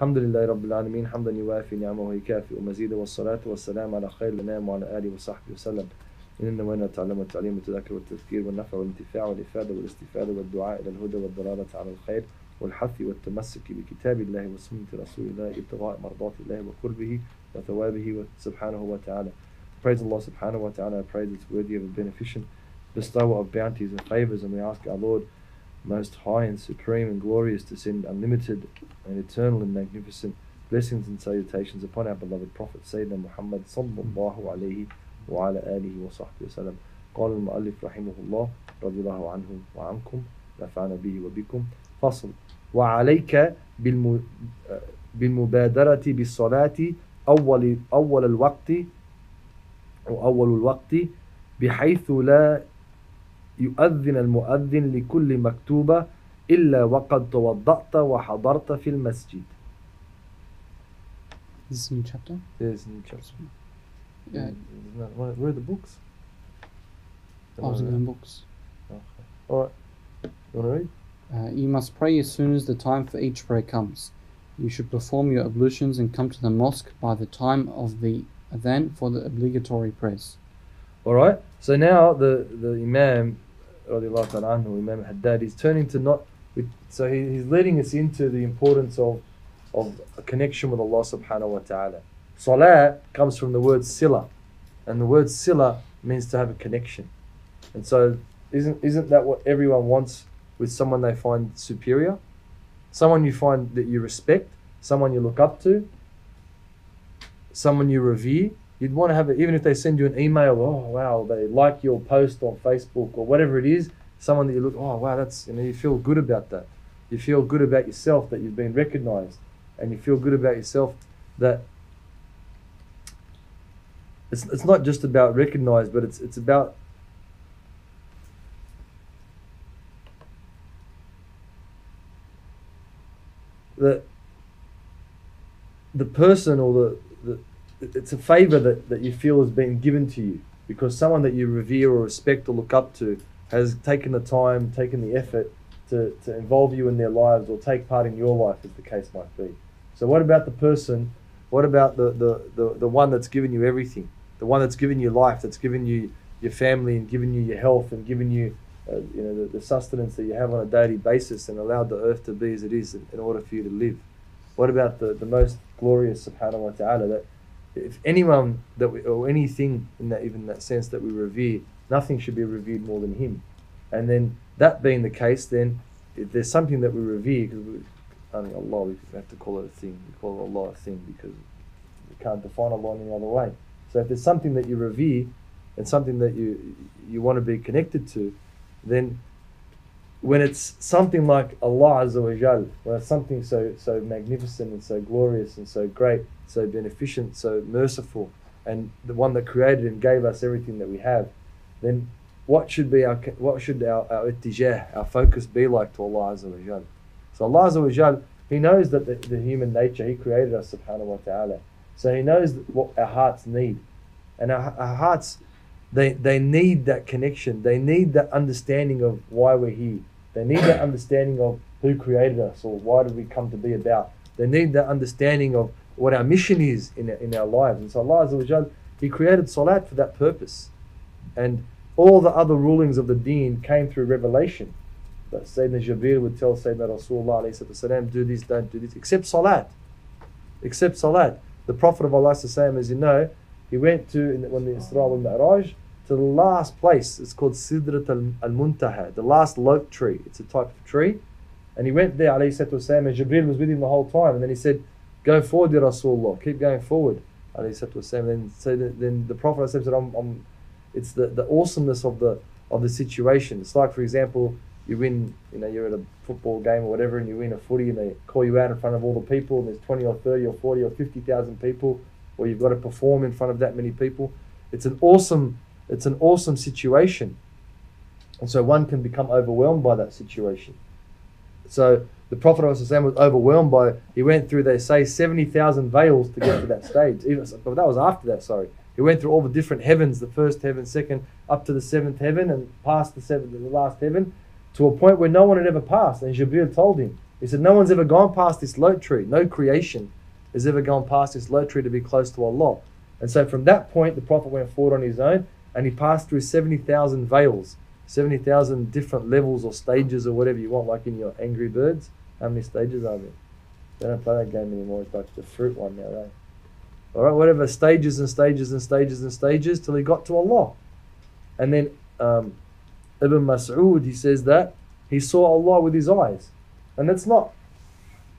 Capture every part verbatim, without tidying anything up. Alhamdulillahi Rabbil Alameen, hamdan yuwafi ni'amahu yakafi'u mazida, wassalatu wassalamu ala khayr lanam wa ala alihi wa sahbihi wasallam. إننا وإنا تعلم التعليم والتذكر والتذكير والنفع والانتفاع والإفادة والاستفادة والدعاء إلى الهدى والضلالة على الخير والحث والتمسك بكتاب الله وسنة رسول الله ابتغاء مرضات الله وقربه وثوابه سبحانه وتعالى. Praise Allah subhanahu wa ta'ala, I pray that's worthy of a beneficent bestower of bounties and favors, and we ask our Lord most high and supreme and glorious to send unlimited and eternal and magnificent blessings and salutations upon our beloved Prophet Sayyidina Muhammad sallallahu alayhi وعلى آله وصحبه وسلم. قال المؤلف رحمه الله رضي الله عنهم وعنكم نفعنا به وبكم. فصل. وعليك بالمبادرة بالصلاة أول أول الوقت أو أول الوقت بحيث لا يؤذن المؤذن لكل مكتوبة إلا وقد توضأت وحضرت في المسجد. This is new chapter. This is new chapter. Yeah. Where are the books? I wasn't going books. Okay. Alright. You want to read? Uh, you must pray as soon as the time for each prayer comes. You should perform your ablutions and come to the mosque by the time of the adhan for the obligatory prayers. Alright. So now the, the Imam, radiallahu ta'ala anhu, Imam Haddad, is turning to not... So he, he's leading us into the importance of, of a connection with Allah subhanahu wa ta'ala. Salah comes from the word sila, and the word sila means to have a connection. And so isn't isn't that what everyone wants with someone they find superior? Someone you find that you respect, someone you look up to, someone you revere. You'd want to have it, even if they send you an email, oh wow, they like your post on Facebook or whatever it is, someone that you look, oh wow, that's, you know, you feel good about that. You feel good about yourself that you've been recognized, and you feel good about yourself that It's, it's not just about recognize, but it's it's about the the person or the, the it's a favor that, that you feel has been given to you because someone that you revere or respect or look up to has taken the time, taken the effort to, to involve you in their lives or take part in your life, as the case might be. So what about the person? What about the, the, the, the one that's given you everything? The one that's given you life, that's given you your family and given you your health and given you, uh, you know, the, the sustenance that you have on a daily basis and allowed the earth to be as it is in, in order for you to live. What about the, the most glorious subhanahu wa ta'ala? That if anyone that we, or anything in that, even that sense that we revere, nothing should be revered more than him. And then that being the case, then if there's something that we revere, because we I mean, Allah, we have to call it a thing. We call Allah a thing because we can't define Allah in any other way. So if there's something that you revere and something that you you want to be connected to, then when it's something like Allah Azza wa Jal, when it's something so so magnificent and so glorious and so great, so beneficent, so merciful, and the one that created and gave us everything that we have, then what should be our what should our our ittijah, our focus be like to Allah Azza wa Jal? So Allah Azza wa Jal, He knows that the, the human nature, He created us subhanahu wa ta'ala. So He knows what our hearts need. And our, our hearts, they, they need that connection. They need that understanding of why we're here. They need that understanding of who created us or why did we come to be about. They need that understanding of what our mission is in, in our lives. And so Allah Azza wa Jal, He created salat for that purpose. And all the other rulings of the deen came through revelation. That Sayyidina Jabir would tell Sayyidina Rasulullah alayhi salam, do this, don't do this, except Salat. Except Salat. The Prophet of Allah, as you know, he went to, when the Isra wal Mi'raj, to the last place. It's called Sidrat al muntaha, the last lote tree. It's a type of tree. And he went there, alayhi salam, and Jibreel was with him the whole time. And then he said, go forward, Ya Rasulullah, keep going forward, alayhi salam. And so then the Prophet said, I'm, I'm, it's the, the awesomeness of the, of the situation. It's like, for example, you win, you know, you're at a football game or whatever, and you win a footy, and they call you out in front of all the people, and there's twenty or thirty or forty or fifty thousand people, or you've got to perform in front of that many people. It's an awesome, it's an awesome situation. And so one can become overwhelmed by that situation. So the Prophet was overwhelmed by, he went through, they say, seventy thousand veils to get to that stage. Even, but that was after that, sorry. He went through all the different heavens, the first heaven, second, up to the seventh heaven, and past the seventh, the last heaven, to a point where no one had ever passed. And Jibreel told him, He said, no one's ever gone past this low tree. No creation has ever gone past this low tree to be close to Allah. And so from that point, the Prophet went forward on his own and he passed through seventy thousand veils, seventy thousand different levels or stages or whatever you want, like in your Angry Birds. How many stages are there? They don't play that game anymore. It's like the fruit one now, right? All right, whatever, stages and stages and stages and stages till he got to Allah. And then um, Ibn Mas'ud, he says that he saw Allah with his eyes. And that's not,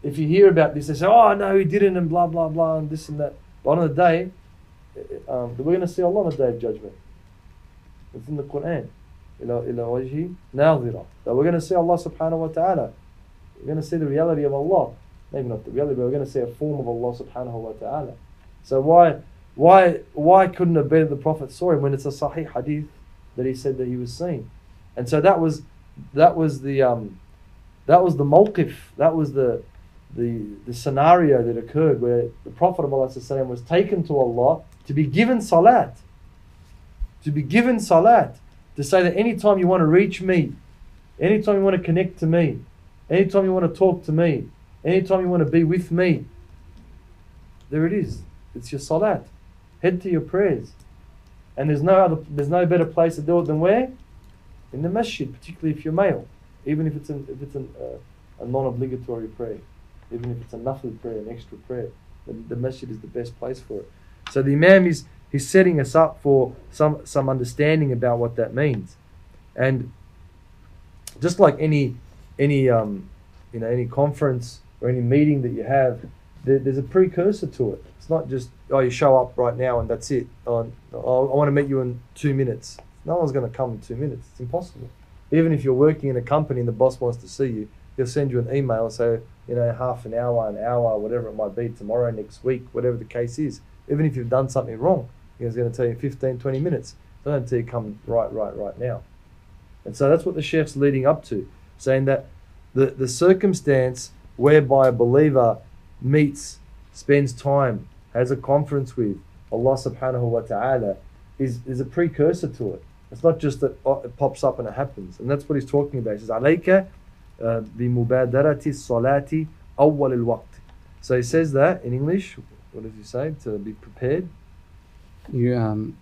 if you hear about this, they say, oh no, he didn't, and blah, blah, blah, and this and that. But on the day, um, we're going to see Allah on the Day of Judgment. It's in the Quran. Ila wajhi nadhira. So we're going to see Allah subhanahu wa ta'ala. We're going to see the reality of Allah. Maybe not the reality, but we're going to see a form of Allah subhanahu wa ta'ala. So why why, why couldn't it be that the Prophet saw him when it's a sahih hadith that he said that he was seen? And so that was that was the um, that was the mawqif, that was the, the the scenario that occurred where the Prophet of Allah was taken to Allah to be given salat. To be given salat. To say that anytime you want to reach me, anytime you want to connect to me, anytime you want to talk to me, anytime you want to be with me, there it is. It's your salat. Head to your prayers. And there's no other, there's no better place to do it than where? In the masjid, particularly if you're male. Even if it's an, if it's an, uh, a non-obligatory prayer. Even if it's a nafil prayer, an extra prayer. The, the masjid is the best place for it. So the Imam is he's setting us up for some, some understanding about what that means. And just like any any um, you know, any conference or any meeting that you have, there's a precursor to it. It's not just, oh, you show up right now and that's it. Oh, I want to meet you in two minutes. No one's going to come in two minutes. It's impossible. Even if you're working in a company and the boss wants to see you, he'll send you an email, so, you know, half an hour, an hour, whatever it might be, tomorrow, next week, whatever the case is. Even if you've done something wrong, he's going to tell you fifteen, twenty minutes. They don't tell you come right, right, right now. And so that's what the sheikh's leading up to, saying that the, the circumstance whereby a believer meets, spends time, has a conference with Allah subhanahu wa ta'ala is, is a precursor to it. It's not just that it pops up and it happens. And that's what he's talking about. He says, Alayka bi mubadarati salati awwal al-waqt. So he says that in English. What does he say? To be prepared? You, um,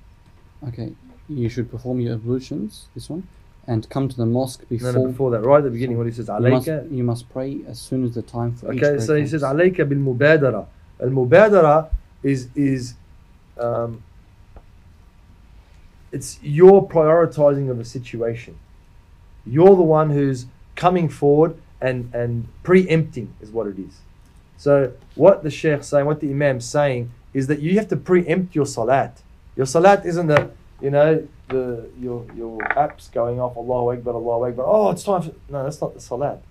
okay, you should perform your ablutions, this one, and come to the mosque before... No, no, before that, right at the beginning, what he says, Alayka... You, you must pray as soon as the time for each prayer comes. Okay, so he says, Alayka bil mubadara. Al-mubadara is... is um, it's your prioritizing of a situation. You're the one who's coming forward and, and preempting is what it is. So what the sheikh's saying, what the imam's saying, is that you have to preempt your salat. Your salat isn't the... You know, the your your apps going off, Allahu Akbar, Allahu Akbar, oh, it's time for... No, that's not the salat.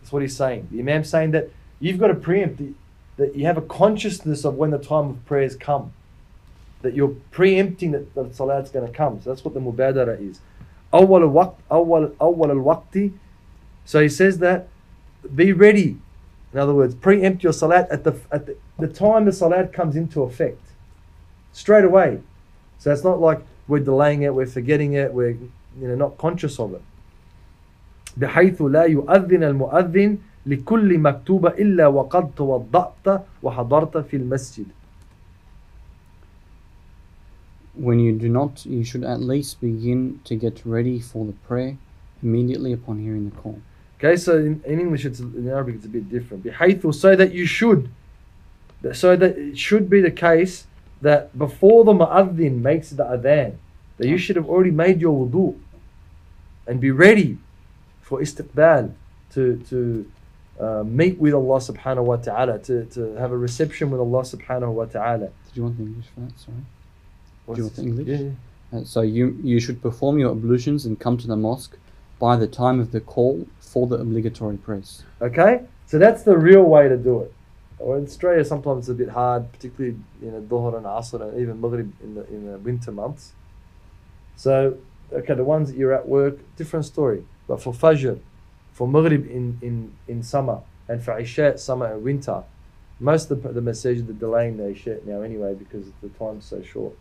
That's what he's saying. The Imam's saying that you've got to preempt, the, that you have a consciousness of when the time of prayers come. That you're preempting that the salat's going to come. So that's what the mubadara is. Awwal al-waqt, awwal al-waqti. So he says that, be ready. In other words, preempt your salat at the, at the, the time the salat comes into effect. Straight away. So it's not like... we're delaying it, we're forgetting it, we're you know, not conscious of it. بحيث لا يؤذن المؤذن لكل مكتوبة إلا وقد توضأت وحضرت في المسجد. When you do not, you should at least begin to get ready for the prayer immediately upon hearing the call. Okay, so in, in English, it's, in Arabic, it's a bit different. بحيث, so that you should, so that it should be the case that before the mu'adhin makes the adhan, that you should have already made your wudu and be ready for istiqbal, to, to uh, meet with Allah subhanahu wa ta'ala, to, to have a reception with Allah subhanahu wa ta'ala. Did you want the English for that? Sorry. What's Do you want the English? Yeah, yeah. Uh, so you, you should perform your ablutions and come to the mosque by the time of the call for the obligatory prayers. Okay? So that's the real way to do it. Or in Australia, sometimes it's a bit hard, particularly you know Dhuhr and Asr and even Maghrib in the in the winter months. So, okay, the ones that you're at work, different story. But for Fajr, for Maghrib in in in summer, and for Isha summer and winter, most of the, the masajid are delaying their Isha now anyway because the time's so short.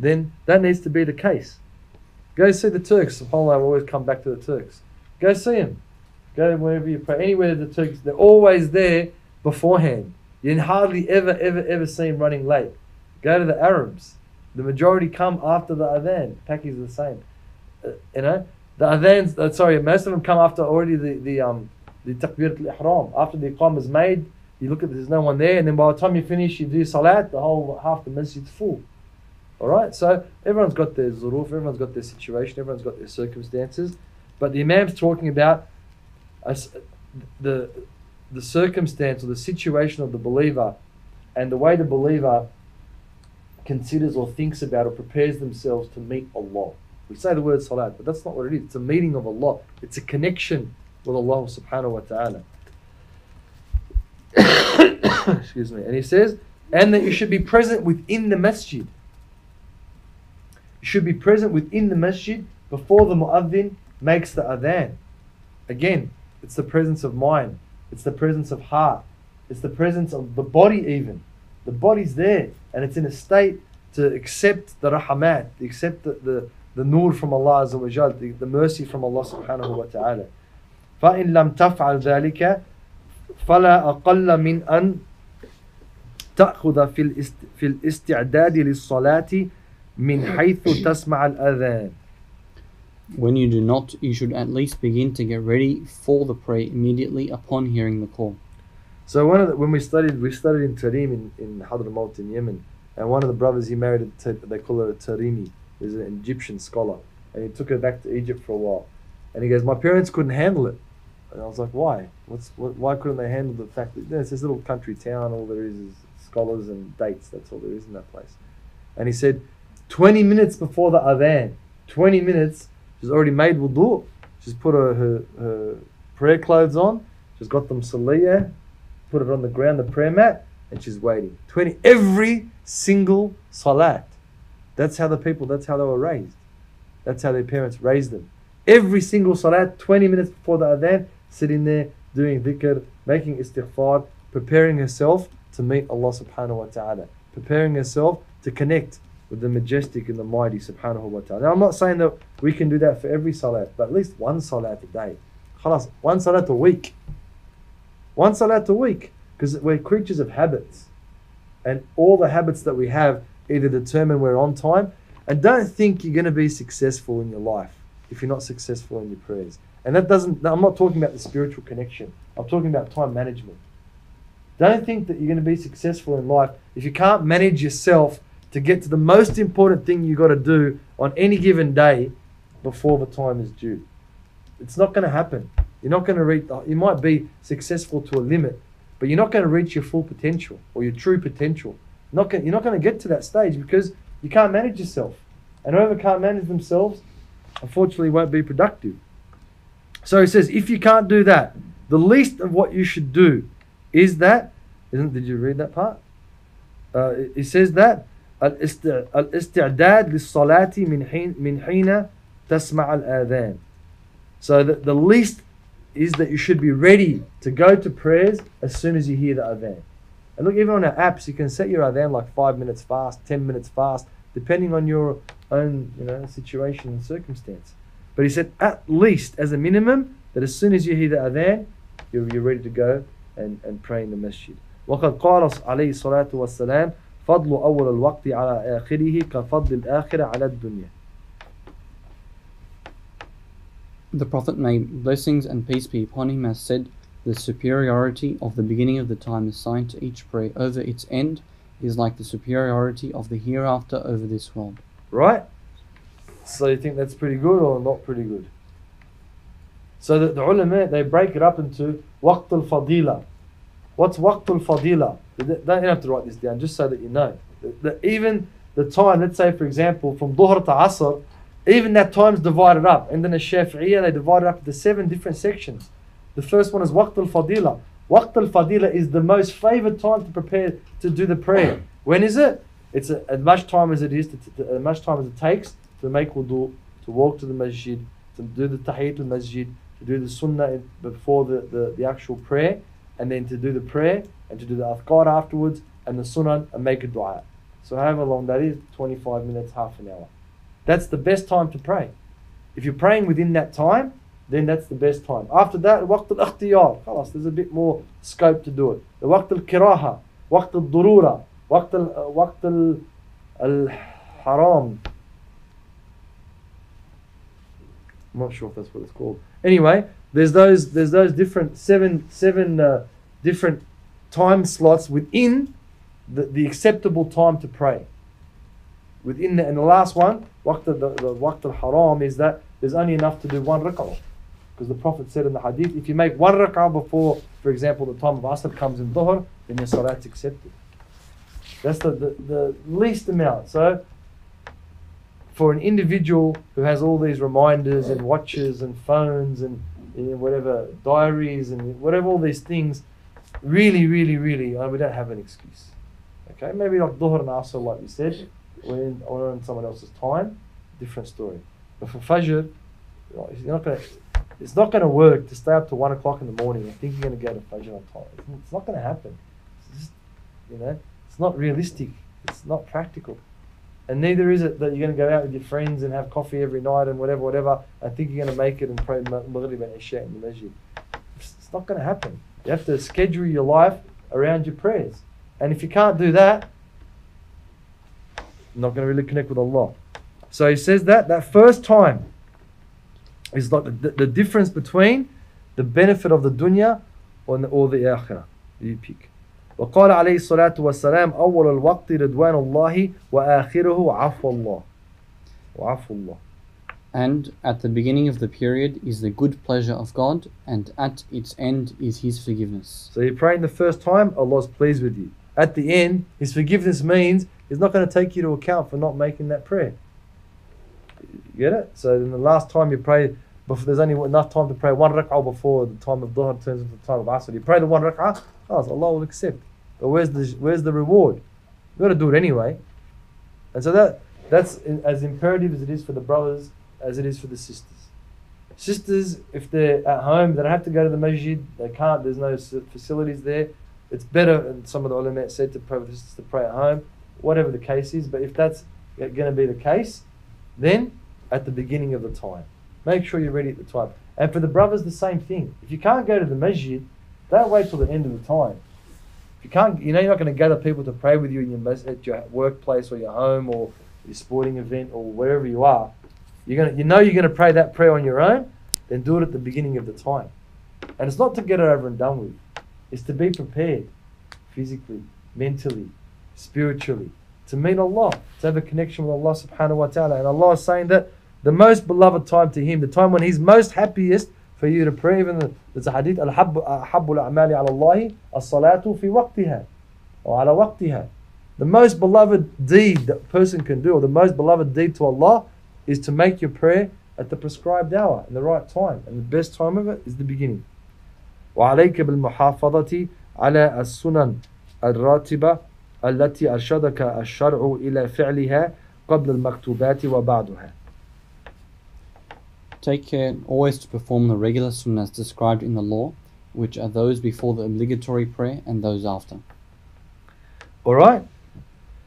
Then that needs to be the case. Go see the Turks. Subhanallah, we always come back to the Turks. Go see them. Go wherever you pray, anywhere the Turks, they're always there beforehand. You hardly ever, ever, ever see them running late. Go to the Arabs. The majority come after the Adhan. Pakis are the same. Uh, you know, the Adhans, uh, sorry, most of them come after already the, the, um, the Takbirat al-Ihram. After the Iqam is made, you look at there's no one there, and then by the time you finish, you do Salat, the whole half the masjid's full. Alright, so everyone's got their zuruf, everyone's got their situation, everyone's got their circumstances. But the Imam's talking about a, the, the circumstance or the situation of the believer and the way the believer considers or thinks about or prepares themselves to meet Allah. We say the word salat, but that's not what it is. It's a meeting of Allah. It's a connection with Allah subhanahu wa ta'ala. Excuse me. And he says, and that you should be present within the masjid. You should be present within the masjid before the mu'adhin makes the adhan. Again, it's the presence of mind. It's the presence of heart. It's the presence of the body even. The body's there and it's in a state to accept the rahmat, to accept the, the, the nur from Allah Azza wa Jal, the, the mercy from Allah subhanahu wa ta'ala. فَإِن لَمْ تَفْعَلْ ذَلِكَ فَلَا أَقَلَّ مِنْ أَنْ تَأْخُذَ فِي الْإِسْتِعْدَادِ لِلصَّلَاةِ مِنْ حَيْثُ تَسْمَعَ الْأَذَانِ. When you do not, you should at least begin to get ready for the prayer immediately upon hearing the call. So one of the, when we studied, we studied in Tarim in, in Hadramawt in Yemen, and one of the brothers he married, a, they call her a Tarimi, who's an Egyptian scholar, and he took her back to Egypt for a while. And he goes, my parents couldn't handle it. And I was like, why? What's what, why couldn't they handle the fact that, you know, it's this little country town, all there is is scholars and dates, that's all there is in that place. And he said, twenty minutes before the adhan, twenty minutes, she's already made wudu. She's put her, her, her prayer clothes on, she's got them saliyah, put it on the ground, the prayer mat, and she's waiting. twenty every single salat. That's how the people, that's how they were raised. That's how their parents raised them. Every single salat, twenty minutes before the adhan, sitting there doing dhikr, making istighfar, preparing herself to meet Allah subhanahu wa ta'ala, preparing herself to connect with the majestic and the mighty subhanahu wa ta'ala. Now I'm not saying that we can do that for every salat, but at least one salat a day. Khalas, one salat a week. One salat a week, because we're creatures of habits, and all the habits that we have either determine we're on time. And don't think you're going to be successful in your life if you're not successful in your prayers. And that doesn't, I'm not talking about the spiritual connection, I'm talking about time management. Don't think that you're going to be successful in life if you can't manage yourself to get to the most important thing you've got to do on any given day before the time is due. It's not going to happen. You're not going to reach, you might be successful to a limit, but you're not going to reach your full potential or your true potential. Not going, you're not going to get to that stage because you can't manage yourself. And whoever can't manage themselves, unfortunately, won't be productive. So he says, if you can't do that, the least of what you should do is that, isn't, did you read that part? Uh, he says that, al-isti'dad lis-salati min hina tasma' al-adhan. So the, the least is that you should be ready to go to prayers as soon as you hear the adhan. And look, even on our apps, you can set your adhan like five minutes fast, ten minutes fast, depending on your own, you know, situation and circumstance. But he said, at least, as a minimum, that as soon as you hear the adhan, you're, you're ready to go and, and pray in the masjid. وَقَدْ قَالَ عَلَيْهِ الصَّلَاةُ وَالسَّلَامُ فَضْلُ أَوَّلَ الْوَقْتِ عَلَىٰ آخِرِهِ كَفَضْلِ الْآخِرَ عَلَى الدُّنْيَا. The Prophet, may blessings and peace be upon him, has said, the superiority of the beginning of the time assigned to each prayer over its end is like the superiority of the hereafter over this world. Right? So you think that's pretty good or not pretty good? So that the ulama, they break it up into waqt al-fadila. What's waqt al-fadila? You don't have to write this down, just so that you know. That even the time, let's say for example, from Dhuhr to Asr, even that time's divided up. And then the Shafi'iyah, they divided up into seven different sections. The first one is Waqt al-Fadila. Waqt al-Fadila is the most favoured time to prepare to do the prayer. When is it? It's a, as much time as it is, to, to, as much time as it takes to make wudu, to walk to the masjid, to do the tahiyyat al-masjid, to do the sunnah before the, the, the actual prayer, and then to do the prayer, and to do the adhkar afterwards, and the sunnah, and make a dua. So however long that is, twenty-five minutes, half an hour. That's the best time to pray. If you're praying within that time, then that's the best time. After that, waqt al-ikhtiyar, khalas, there's a bit more scope to do it. The waqt al-kiraha, waqt al-durura, waqt al-haram. I'm not sure if that's what it's called. Anyway, there's those there's those different seven seven uh, different time slots within the, the acceptable time to pray. Within the, and the last one, waqt al, the, the waqt al-haram, is that there's only enough to do one rak'ah, because the Prophet said in the hadith, if you make one rak'ah before, for example, the time of asr comes in dhuhr, then your salat's accepted. That's the, the, the least amount. So for an individual who has all these reminders and watches and phones and, you know, whatever, diaries and whatever, all these things, really, really, really, uh, we don't have an excuse. Okay, maybe like dhuhr and asr, like we said, when, or on someone else's time, different story. But for Fajr, you're not gonna, it's not going to work to stay up to one o'clock in the morning and think you're going to go to Fajr on time. It's, it's not going to happen. It's just, you know, it's not realistic. It's not practical. And neither is it that you're going to go out with your friends and have coffee every night and whatever, whatever. I think you're going to make it and pray Maghrib and Isha in the masjid. It's, it's not going to happen. You have to schedule your life around your prayers. And if you can't do that, you're not going to really connect with Allah. So he says that that first time is like the, the difference between the benefit of the dunya or the, or the akhirah. You pick. وقال عليه الصلاة والسلام أول الوقت رضوان الله وآخره عفو الله وعفو الله. And at the beginning of the period is the good pleasure of God, and at its end is His forgiveness. So you pray in the first time, Allah is pleased with you. At the end, His forgiveness means He's not going to take you to account for not making that prayer. You get it? So then the last time you pray, before, there's only enough time to pray one rak'ah before the time of dhuhr turns into the time of asr. You pray the one rak'ah, oh, Allah will accept. But where's the where's the reward? You've got to do it anyway. And so that that's as imperative as it is for the brothers, as it is for the sisters. Sisters, if they're at home, they don't have to go to the masjid. They can't. There's no facilities there. It's better, and some of the ulama said, to pray with the sisters to pray at home, whatever the case is. But if that's going to be the case, then at the beginning of the time. Make sure you're ready at the time. And for the brothers, the same thing. If you can't go to the masjid, don't wait till the end of the time. If you can't, you know you're not going to gather people to pray with you in your mas- at your workplace or your home or your sporting event or wherever you are. You're gonna, you know you're going to pray that prayer on your own, then do it at the beginning of the time. And it's not to get it over and done with. It's to be prepared physically, mentally, spiritually, to meet Allah, to have a connection with Allah subhanahu wa ta'ala. And Allah is saying that the most beloved time to Him, the time when He's most happiest for you to pray, even the, there's a hadith, al-habbu al-amali ala Allahi, as-salatu fi waqtiha, or ala waqtiha. The most beloved deed that a person can do, or the most beloved deed to Allah, is to make your prayer at the prescribed hour, in the right time. And the best time of it is the beginning. وَعَلَيْكَ بِالْمُحَافَظَةِ عَلَىٰ السُّنَنِ الرَّاتِبَةِ الَّتِي أَرْشَدَكَ الشَّرْعُ إِلَىٰ فِعْلِهَا قَبْلَ الْمَكْتُوبَاتِ وَبَعْدُهَا. Take care always to perform the regular sunnahs described in the law, which are those before the obligatory prayer and those after. Alright,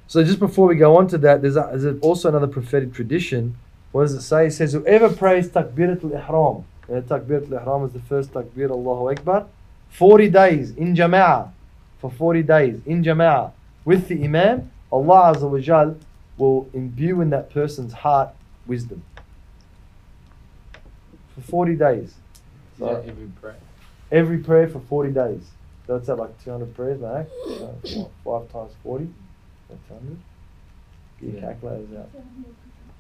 so just before we go on to that, there's, a, there's also another prophetic tradition. What does it say? It says, whoever prays takbirat al-ihram, and takbirat al-ihram is the first takbir, Allahu Akbar, forty days in jama'ah, for forty days in jama'ah with the imam, Allah Azza wa Jal will imbue in that person's heart wisdom. For forty days. So yeah, every prayer. Every prayer for forty days. So that's at like two hundred prayers, man. So five times forty. That's one hundred. Get your calculators out.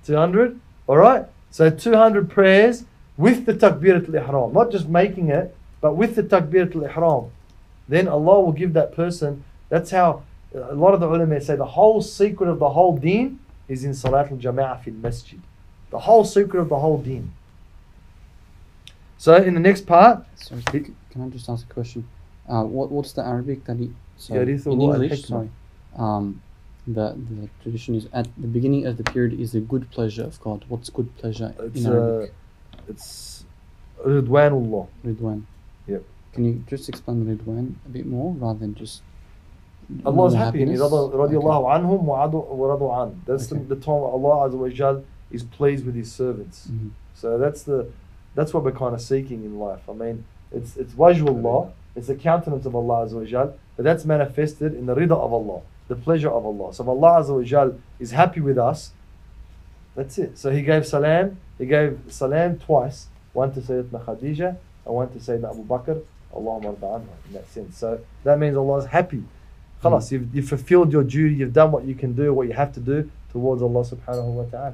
two hundred. Alright. So two hundred prayers with the takbirat al-ihram. Not just making it, but with the takbirat al-ihram. Then Allah will give that person. That's how a lot of the ulama say the whole secret of the whole deen is in salat al-jama'ah fil masjid. The whole secret of the whole deen. So in the next part, sorry, it, can I just ask a question? Uh, what what's the Arabic that he? So yeah, in English, sorry, um, the the tradition is at the beginning of the period is the good pleasure of God. What's good pleasure it's in uh, Arabic? It's Ridwanullah. Ridwan. Yep. Can you just explain the Ridwan a bit more, rather than just Allah's happiness? Radiallahu anhum wa radu an. That's okay. the, the time Allah Azza wa Jal is pleased with His servants. Mm-hmm. So that's the. That's what we're kind of seeking in life. I mean, it's it's wajhullah, it's the countenance of Allah Azza wa Jal, but that's manifested in the rida of Allah, the pleasure of Allah. So if Allah Azza wa Jal is happy with us, that's it. So he gave salam, he gave salam twice, one to Sayyidina Khadija and one to Sayyidina Abu Bakr, Allahumma radha anha, in that sense. So that means Allah is happy. Khalas, you've, you've fulfilled your duty, you've done what you can do, what you have to do towards Allah subhanahu wa ta'ala.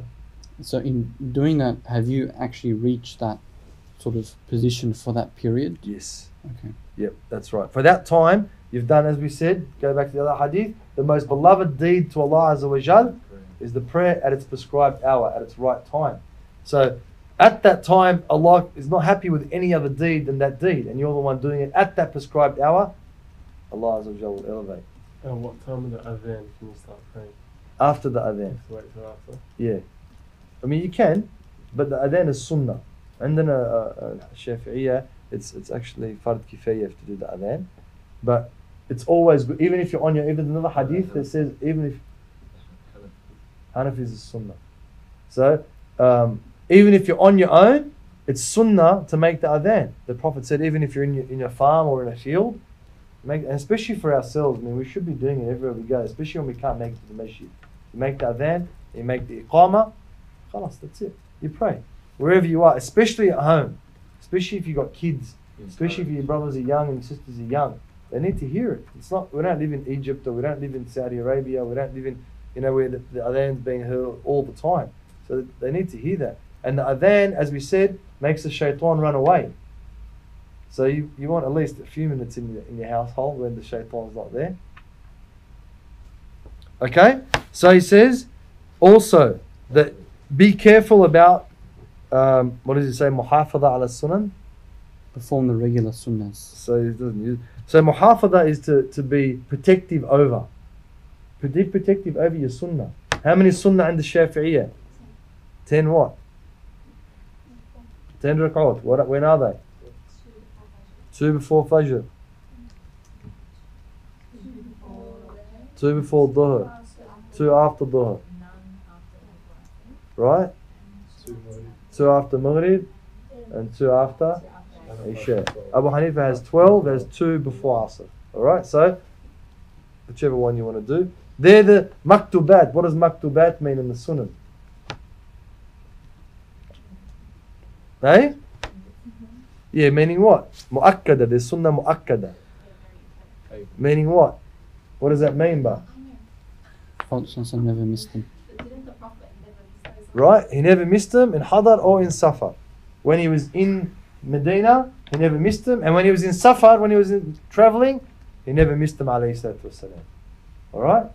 So in doing that, have you actually reached that sort of position for that period? Yes. Okay. Yep, that's right. For that time, you've done, as we said, go back to the other hadith, the most beloved deed to Allah Azza wa Jal is the prayer at its prescribed hour, at its right time. So at that time, Allah is not happy with any other deed than that deed, and you're the one doing it at that prescribed hour, Allah Azza wa Jal will elevate. And what time of the adhan can you start praying? After the adhan. Wait till after? Yeah. I mean, you can, but the adhan is sunnah. And then a Shafi'iyah, it's it's actually fard kifayah to do the adhan. But it's always good, even if you're on your, even another hadith that says, even if, Hanafi is sunnah. So, um, even if you're on your own, it's sunnah to make the adhan. The Prophet said, even if you're in your, in your farm or in a field, make, and especially for ourselves, I mean, we should be doing it everywhere we go, especially when we can't make it to the masjid. You make the adhan, you make the iqamah, khalas, that's it. You pray. Wherever you are, especially at home, especially if you've got kids, especially if your brothers are young and sisters are young, they need to hear it. It's not, we don't live in Egypt, or we don't live in Saudi Arabia, we don't live in, you know, where the, the adhan's being heard all the time. So they need to hear that. And the adhan, as we said, makes the shaitan run away. So you, you want at least a few minutes in your, in your household when the shaitan's not there. Okay? So he says, also, that be careful about, um, what does he say, muhafadha ala sunan? Perform the regular sunnahs. So he doesn't use, so muhafadha is to, to be protective over. Be protective over your sunnah. How many sunnah in the Shafi'iyah? Ten what? Ten rak'at. What, when are they? Two before Fajr. Two before Dhuhr. Two after Dhuhr. Right? Two after Maghrib. And two after Isha. Abu Hanifa has twelve. There's two before Asr. Alright, so whichever one you want to do. They're the maktubat. What does maktubat mean in the Sunnah? Hey? Yeah, meaning what? Mu'akkada. There's sunnah mu'akkada. Meaning what? What does that mean, Ba? Prophet never missed them. Right? He never missed them in Hadar or in Safar. When he was in Medina, he never missed them. And when he was in Safar, when he was in traveling, he never missed them, alayhi salatu wasalam. Alright?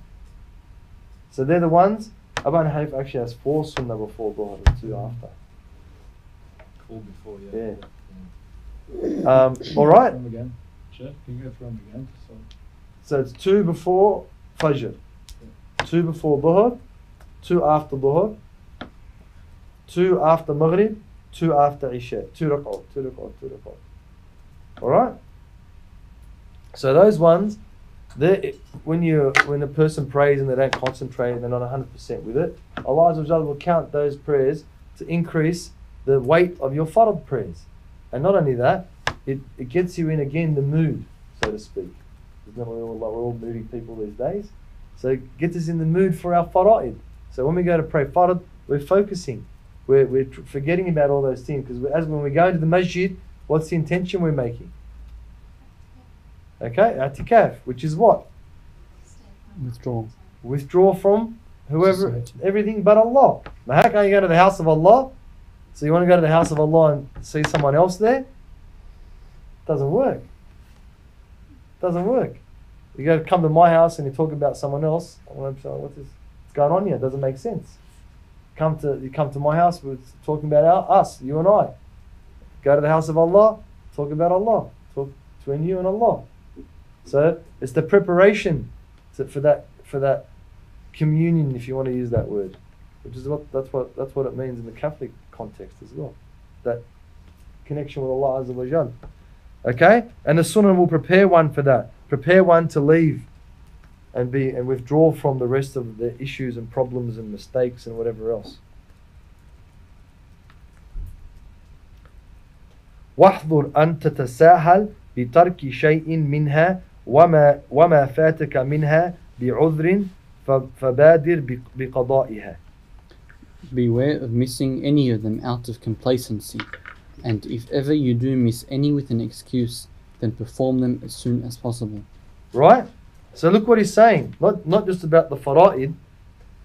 So they're the ones. Abu Hanif actually has four sunnah before Dhuhr and two after. All before, yeah. Yeah. Um, all right. Again. Sure. Can you go through them again? So. so it's two before Fajr, yeah. Two before Dhuhr, two after Dhuhr, two after Maghrib, two after Isha, two rak'at, two rak'at, two rak'at. All right. So those ones, they when you when a person prays and they don't concentrate and they're not one hundred percent with it, Allah Azza wa Jalla will count those prayers to increase the weight of your fard prayers. And not only that, it, it gets you in again the mood, so to speak. We're all, we're all moody people these days. So it gets us in the mood for our fara'id. So when we go to pray fara'id, we're focusing. We're, we're forgetting about all those things. Because as when we go into the masjid, what's the intention we're making? Okay, atikaf, which is what? Withdraw. Withdraw from whoever, society. Everything but Allah. Now how can you go to the house of Allah? So you want to go to the house of Allah and see someone else there? Doesn't work. Doesn't work. You go to come to my house and you talk about someone else. I want to, what's this? What's going on here? It doesn't make sense. Come to you come to my house. We're talking about our, us, you and I. Go to the house of Allah. Talk about Allah. Talk between you and Allah. So it's the preparation to, for that for that communion, if you want to use that word, which is what that's what that's what it means in the Catholic context as well, that connection with Allah Azza wa Jal. Okay, and the Sunnah will prepare one for that, prepare one to leave and be and withdraw from the rest of the issues and problems and mistakes and whatever else. واحذر أن تتساهل بترك شيء منها وما وما فاتك منها بعذر فبادر بقضائها. Beware of missing any of them out of complacency, and if ever you do miss any with an excuse, then perform them as soon as possible. Right? So look what he's saying. Not not just about the fara'id,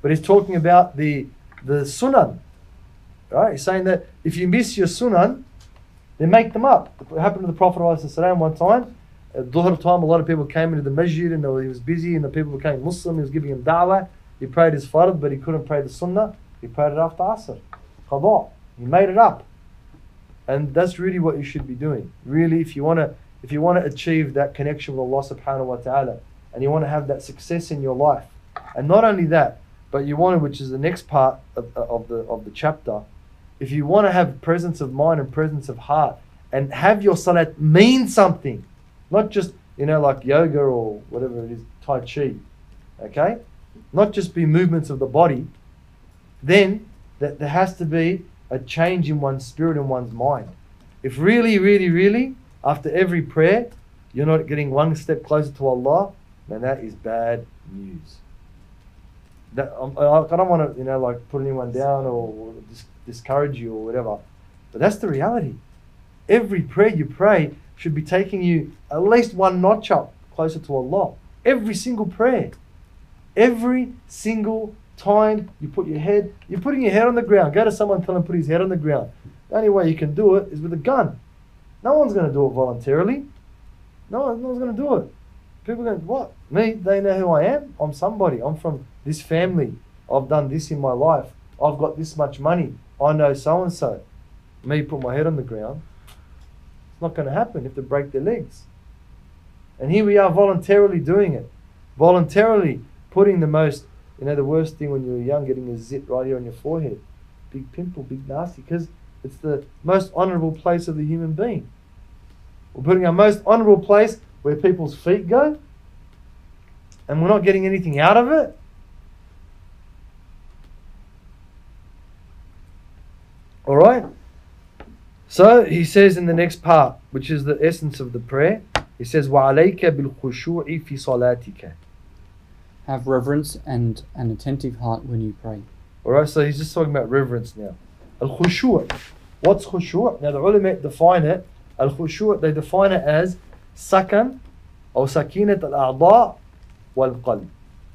but he's talking about the the sunan. Right? He's saying that if you miss your sunan, then make them up. It happened to the Prophet ﷺ one time. At Dhuhr time, a lot of people came into the masjid, and he was busy, and the people became Muslim. He was giving him da'wah. He prayed his fard, but he couldn't pray the sunnah. He prayed it after Asr. Qadha. He made it up. And that's really what you should be doing. Really, if you want to if you want to achieve that connection with Allah subhanahu wa ta'ala, and you want to have that success in your life. And not only that, but you want to, which is the next part of, of the of the chapter, if you want to have presence of mind and presence of heart, and have your salat mean something, not just, you know, like yoga or whatever it is, Tai Chi, okay? Not just be movements of the body, then that there has to be a change in one's spirit and one's mind. If really, really, really, after every prayer, you're not getting one step closer to Allah, then that is bad news. That, um, I don't want to, you know, like put anyone down or dis- discourage you or whatever, but that's the reality. Every prayer you pray should be taking you at least one notch up closer to Allah. Every single prayer, every single time you put your head, you're putting your head on the ground. Go to someone, tell him put his head on the ground. The only way you can do it is with a gun. No one's going to do it voluntarily. No, one, no one's going to do it. People are going, what? Me? They know who I am? I'm somebody. I'm from this family. I've done this in my life. I've got this much money. I know so and so. Me put my head on the ground. It's not going to happen if they break their legs. And here we are voluntarily doing it. Voluntarily putting the most, you know, the worst thing when you were young, getting a zit right here on your forehead. Big pimple, big nasty, because it's the most honourable place of the human being. We're putting our most honourable place where people's feet go, and we're not getting anything out of it. All right? So he says in the next part, which is the essence of the prayer, he says, وَعَلَيْكَ بِالْخُشُوعِ فِي صَلَاتِكَ. Have reverence and an attentive heart when you pray. All right, so he's just talking about reverence now. Al-khushu'. What's khushu'? Now the ulama define it. Al-khushu', they define it as sakan or sakinat al-a'da wal-qalb,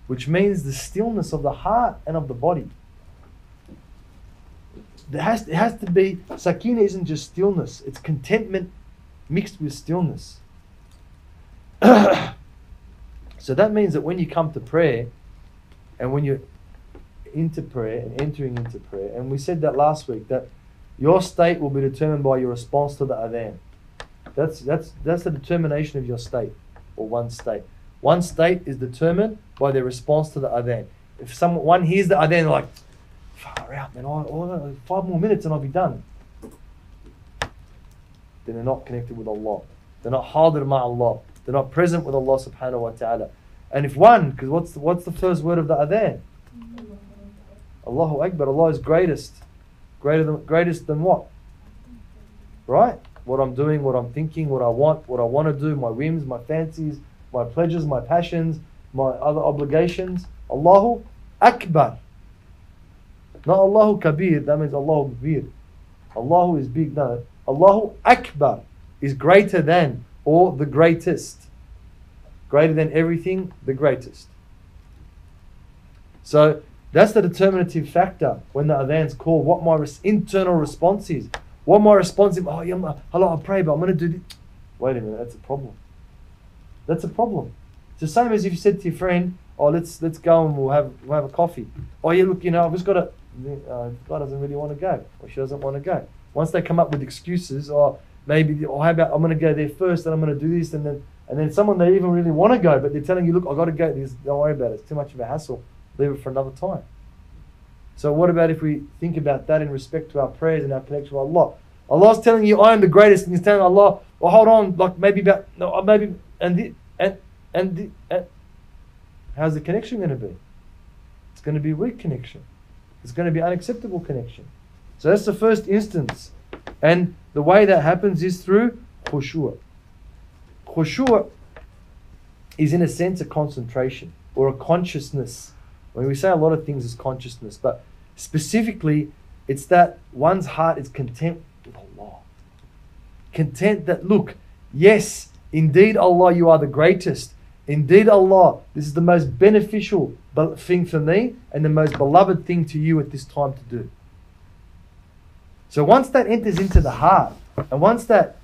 which means the stillness of the heart and of the body. There has, it has to be, sakina isn't just stillness, it's contentment mixed with stillness. So that means that when you come to prayer, and when you're into prayer and entering into prayer, and we said that last week, that your state will be determined by your response to the adhan. That's that's that's the determination of your state, or one state. One state is determined by their response to the adhan. If someone hears the adhan, they're like, far out, man, all, all, five more minutes and I'll be done. Then they're not connected with Allah. They're not hadir ma'Allah. They're not present with Allah subhanahu wa ta'ala. And if one, because what's the, what's the first word of the adhan? Allahu Akbar. Allah is greatest. Greater than, greatest than what? Right? What I'm doing, what I'm thinking, what I want, what I want to do, my whims, my fancies, my pleasures, my passions, my other obligations. Allahu Akbar. Not Allahu Kabir, that means Allahu Kabir. Allahu is big, no. Allahu Akbar is greater than, or the greatest. Greater than everything, the greatest. So that's the determinative factor when the adhan's called, what my res- internal response is. What my response is, oh, yeah, hello, I pray, but I'm going to do this. Wait a minute, that's a problem. That's a problem. It's the same as if you said to your friend, oh, let's let's go and we'll have, we'll have a coffee. Oh, yeah, look, you know, I've just got to, uh, God doesn't really want to go, or she doesn't want to go. Once they come up with excuses, or maybe, or how about I'm going to go there first, and I'm going to do this, and then and then someone they even really want to go, but they're telling you, look, I've got to go. This, don't worry about it. It's too much of a hassle. Leave it for another time. So what about if we think about that in respect to our prayers and our connection with Allah? Allah's telling you, I am the greatest, and He's telling Allah, well, hold on, like maybe about, no, maybe, and the, and and the, and how's the connection going to be? It's going to be weak connection. It's going to be unacceptable connection. So that's the first instance And the way that happens is through khushu'. Khushu' is in a sense a concentration or a consciousness. I mean, we say a lot of things as consciousness, but specifically it's that one's heart is content with Allah. Content that, look, yes, indeed Allah, you are the greatest. Indeed Allah, this is the most beneficial thing for me and the most beloved thing to you at this time to do. So once that enters into the heart and once that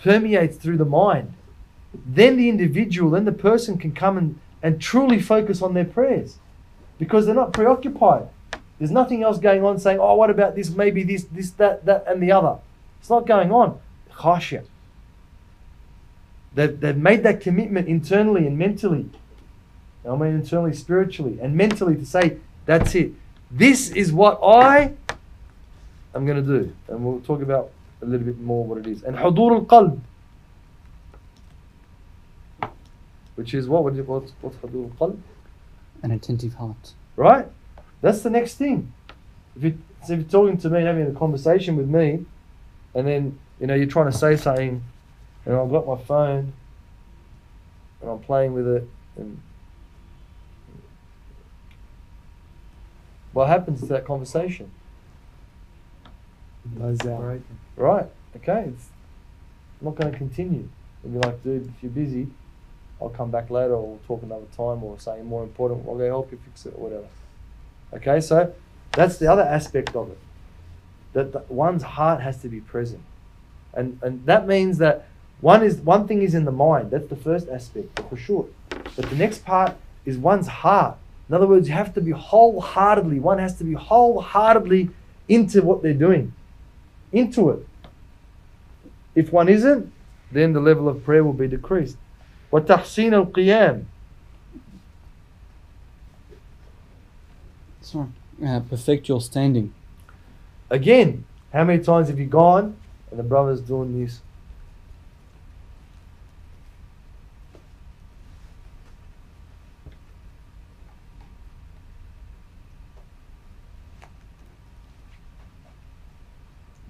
permeates through the mind, then the individual, then the person can come and, and truly focus on their prayers because they're not preoccupied. There's nothing else going on saying, oh, what about this, maybe this, this, that, that, and the other. It's not going on. Khashya. They've, they've made that commitment internally and mentally. I mean internally, spiritually, and mentally to say, that's it. This is what I am going to do. And we'll talk about a little bit more what it is. And Hudur al-Qalb. Which is what? What's Hudur al-Qalb? An attentive heart. Right? That's the next thing. If, you, so if you're talking to me and having a conversation with me, and then, you know, you're trying to say something, and I've got my phone, and I'm playing with it, and what happens to that conversation? It goes out. Right, okay, it's I'm not going to continue. You'll be like, dude, if you're busy, I'll come back later, or we'll talk another time, or something more important, I'll go help you fix it, or whatever. Okay, so that's the other aspect of it, that the, one's heart has to be present. And, and that means that one, is, one thing is in the mind, that's the first aspect, the khushu'. But the next part is one's heart. In other words, you have to be wholeheartedly, one has to be wholeheartedly into what they're doing, into it. If one isn't, then the level of prayer will be decreased. وَتَحْسِينَ الْقِيَامِ. Sorry, uh, perfect your standing. Again, how many times have you gone and the brother's doing this?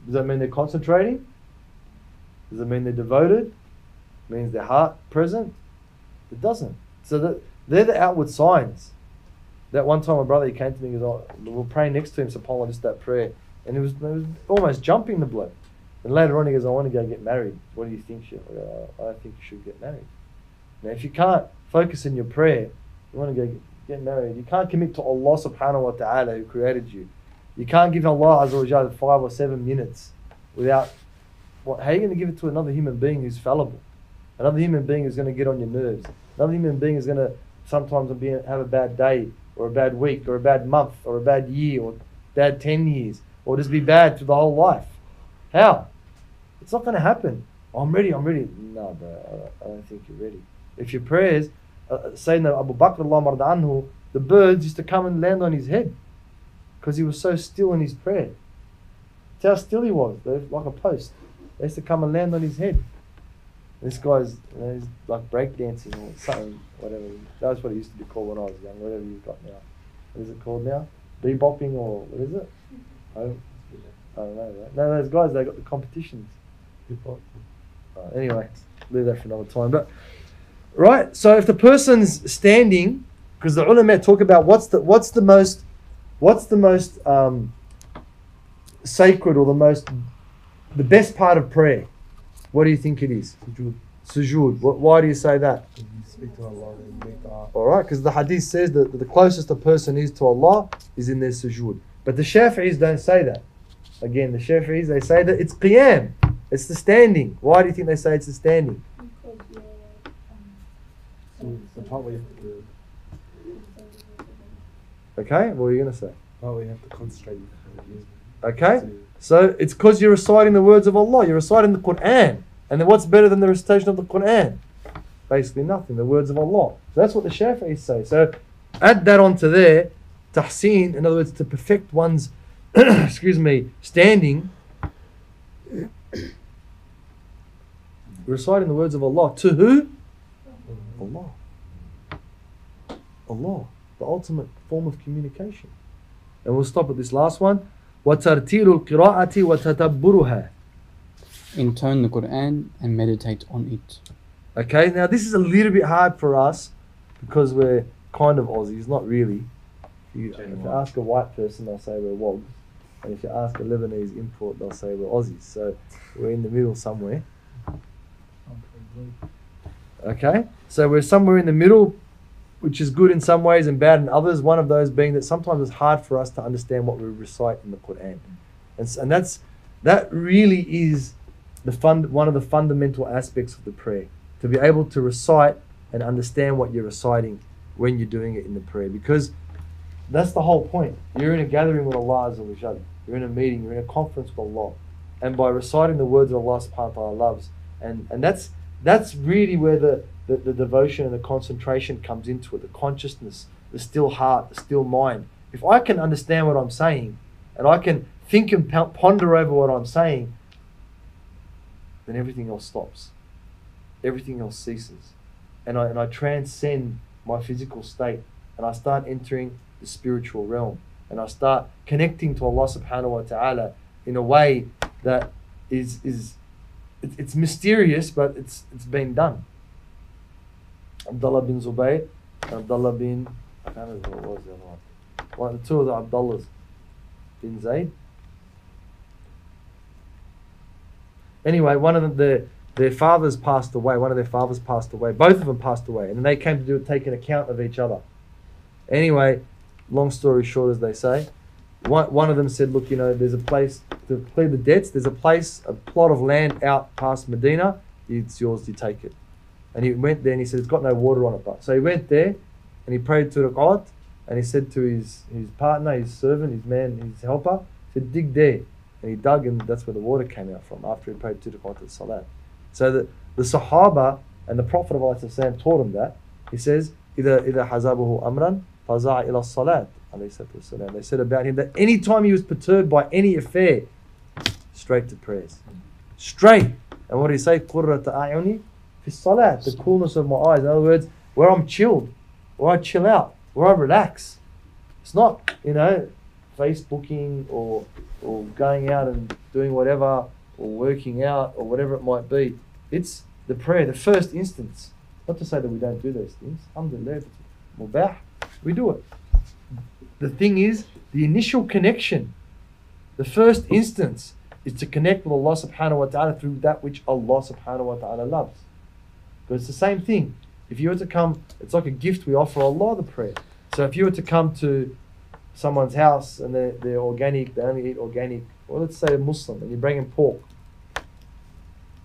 Does that mean they're concentrating? Does it mean they're devoted? It means their heart present? It doesn't. So that they're the outward signs. That one time my brother, he came to me and goes, oh, we're praying next to him, subhanAllah, just that prayer. And it was, was almost jumping the bloke. And later on he goes, I want to go get married. What do you think? She, oh, I don't think you should get married. Now if you can't focus in your prayer, you want to go get, get married. You can't commit to Allah subhanahu wa ta'ala who created you. You can't give Allah azza wa jal five or seven minutes without, what, how are you going to give it to another human being who's fallible? Another human being is going to get on your nerves. Another human being is going to sometimes be, have a bad day, or a bad week, or a bad month, or a bad year, or bad ten years, or just be bad through the whole life. How? It's not going to happen. I'm ready, I'm ready. No, bro, I don't think you're ready. If your prayers, uh, Sayyidina Abu Bakr, Allah marda anhu, the birds used to come and land on his head because he was so still in his prayer. That's how still he was, like a post. They used to come and land on his head. This guy's, you know, he's like breakdancing or something, whatever. That's what it used to be called when I was young, whatever you've got now. What is it called now? Bebopping or what is it? I don't, I don't know. Right? No, those guys, they got the competitions. Bebop. Right, anyway, leave that for another time. But right, so if the person's standing, because the ulama talk about what's the what's the most what's the most um, sacred or the most the best part of prayer. What do you think it is? Sujood. Sujood. Why do you say that? You speak to Allah, you make dua. All right, because the hadith says that the closest a person is to Allah is in their sujood. But the Shafi'is don't say that. Again, the Shafi'is, they say that it's qiyam. It's the standing. Why do you think they say it's the standing? Okay, what were you going to say? Oh, we have to concentrate. Okay. So it's because you're reciting the words of Allah. You're reciting the Qur'an. And then what's better than the recitation of the Qur'an? Basically nothing. The words of Allah. So that's what the Shafi'is say. So add that onto there. Tahseen, in other words, to perfect one's, excuse me, standing. Reciting the words of Allah. To who? Allah. Allah. The ultimate form of communication. And we'll stop at this last one. وَتَرْتِيلُ الْقِرَاءَةِ وَتَتَبُّرُهَا intone the Quran and meditate on it. Okay, now this is a little bit hard for us because we're kind of Aussies, not really. You, if you ask a white person, they'll say we're Wogs. And if you ask a Lebanese import, they'll say we're Aussies. So we're in the middle somewhere. Okay, so we're somewhere in the middle, which is good in some ways and bad in others. One of those being that sometimes it's hard for us to understand what we recite in the Quran. And, and that's, that really is the fund, one of the fundamental aspects of the prayer. To be able to recite and understand what you're reciting when you're doing it in the prayer. Because that's the whole point. You're in a gathering with Allah Azza wa Jalla. You're in a meeting, you're in a conference with Allah. And by reciting the words that Allah subhanahu wa ta'ala loves. And, and that's, that's really where the, the, the devotion and the concentration comes into it. The consciousness, the still heart, the still mind. If I can understand what I'm saying, and I can think and ponder over what I'm saying, then everything else stops. Everything else ceases. And I, and I transcend my physical state. And I start entering the spiritual realm. And I start connecting to Allah subhanahu wa ta'ala in a way that is... is it's mysterious, but it's it's been done. Abdullah bin Zubayr and Abdullah bin, I can't remember what was the other one. One of the two of the Abdullahs, bin Zayd. Anyway, one of the, the their fathers passed away. One of their fathers passed away. Both of them passed away, and they came to do take an account of each other. Anyway, long story short, as they say. One, one of them said, look, you know, there's a place to clear the debts. There's a place, a plot of land out past Medina. It's yours, you take it. And he went there and he said, it's got no water on it. But. So he went there and he prayed to Ruqat and he said to his, his partner, his servant, his man, his helper, he said, dig there. And he dug and that's where the water came out from after he prayed to Ruqat as salah. So the, the Sahaba and the Prophet of Allah taught him that. He says, إِذَا إِذَا حَزَابُهُ أَمْرًا فَزَعَ إِلَى الصَّلَاةِ. They said about him that any time he was perturbed by any affair, straight to prayers. Straight. And what did he say? قُرَّةَ أَعْيُنِي فِي الصَّلَاةِ. The coolness of my eyes. In other words, where I'm chilled, where I chill out, where I relax. It's not, you know, Facebooking or, or going out and doing whatever or working out or whatever it might be. It's the prayer, the first instance. Not to say that we don't do those things. Alhamdulillah, mubah, we do it. The thing is, the initial connection, the first instance, is to connect with Allah subhanahu wa ta'ala through that which Allah subhanahu wa ta'ala loves. But it's the same thing. If you were to come, it's like a gift we offer Allah, the prayer. So if you were to come to someone's house and they're, they're organic, they only eat organic, or let's say a Muslim, and you bring in pork.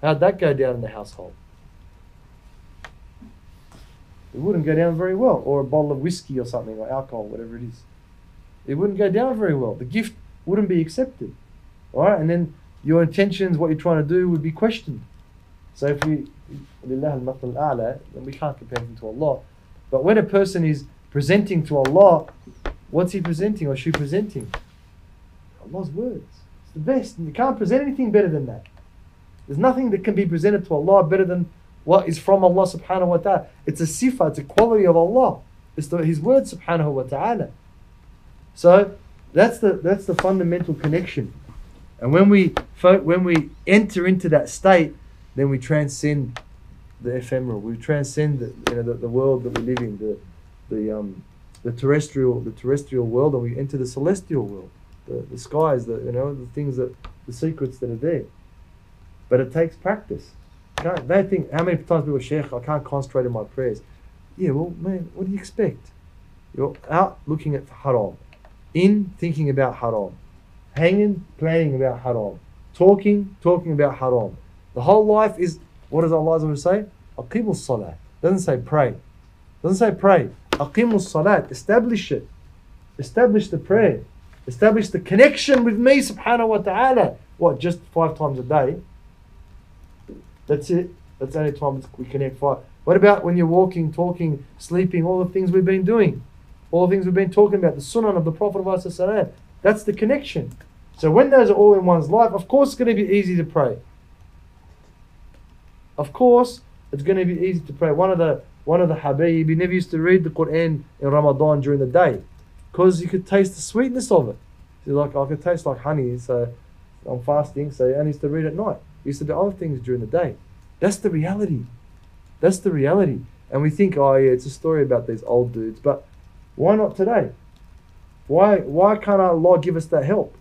How'd that go down in the household? It wouldn't go down very well. Or a bottle of whiskey or something, or alcohol, whatever it is. It wouldn't go down very well. The gift wouldn't be accepted. All right, and then your intentions, what you're trying to do, would be questioned. So if we, then we can't compare him to Allah. But when a person is presenting to Allah, what's he presenting or she presenting? Allah's words. It's the best. And you can't present anything better than that. There's nothing that can be presented to Allah better than what is from Allah subhanahu wa ta'ala. It's a sifa, it's a quality of Allah. It's the, his word subhanahu wa ta'ala. So that's the that's the fundamental connection, and when we when we enter into that state, then we transcend the ephemeral. We transcend the, you know, the, the world that we live in, the the um the terrestrial the terrestrial world, and we enter the celestial world, the, the skies, the you know the things that the secrets that are there. But it takes practice. Can't, they think how many times people Sheikh, I can't concentrate in my prayers. Yeah, well, man, what do you expect? You're out looking at haram. In thinking about haram, hanging, planning about haram, talking, talking about haram. The whole life is, what does Allah say? Aqimus salah. Doesn't say pray. Doesn't say pray. Aqimus salat. Establish it. Establish the prayer. Establish the connection with me, subhanahu wa ta'ala. What, just five times a day? That's it. That's the only time we connect five. What about when you're walking, talking, sleeping, all the things we've been doing? All the things we've been talking about, the sunnah of the Prophet of Allah, that's the connection. So when those are all in one's life, of course it's going to be easy to pray. Of course it's going to be easy to pray. One of the one of the Habib, he never used to read the Quran in Ramadan during the day because you could taste the sweetness of it. He's like, I could taste like honey, so I'm fasting, so he only used to read at night. We used to do other things during the day. That's the reality. That's the reality. And we think, oh yeah, it's a story about these old dudes, but why not today? Why why can't Allah give us that help?